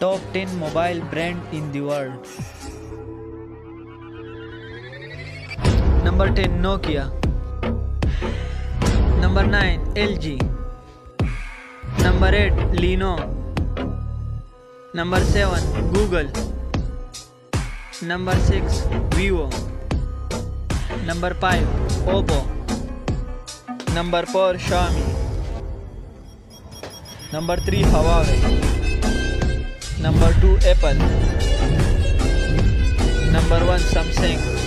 Top 10 mobile brand in the world. Number 10, Nokia. Number 9, LG. Number 8, Lenovo. Number 7, Google. Number 6, Vivo. Number 5, Oppo. Number 4, Xiaomi. Number 3, Huawei. Number 2, Apple. Number 1, Samsung.